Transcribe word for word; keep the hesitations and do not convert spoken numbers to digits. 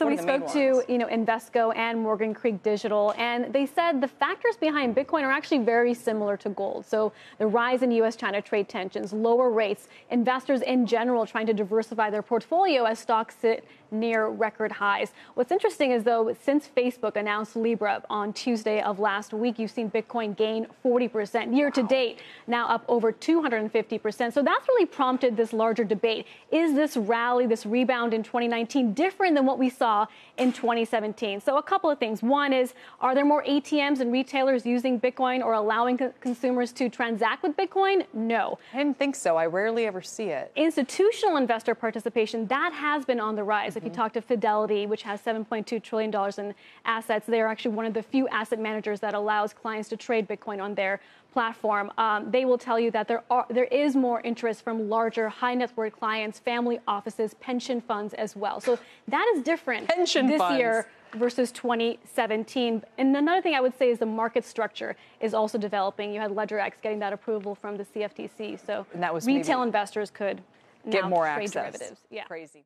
So we spoke to, you know, Invesco and Morgan Creek Digital, and they said the factors behind Bitcoin are actually very similar to gold. So the rise in U S China trade tensions, lower rates, investors in general trying to diversify their portfolio as stocks sit near record highs. What's interesting is, though, since Facebook announced Libra on Tuesday of last week, you've seen Bitcoin gain forty percent year to date, now up over two hundred fifty percent. So that's really prompted this larger debate. Is this rally, this rebound in twenty nineteen different than what we saw in twenty seventeen? So a couple of things. One is, are there more A T Ms and retailers using Bitcoin or allowing co- consumers to transact with Bitcoin? No. I didn't think so. I rarely ever see it. Institutional investor participation, that has been on the rise. If you talk to Fidelity, which has seven point two trillion dollars in assets, they are actually one of the few asset managers that allows clients to trade Bitcoin on their platform. Um, they will tell you that there are there is more interest from larger, high-net-worth clients, family offices, pension funds as well. So that is different pension this funds. year versus twenty seventeen. And another thing I would say is the market structure is also developing. You had LedgerX getting that approval from the C F T C, so that was retail investors could get now more trade access. Derivatives. Yeah. Crazy.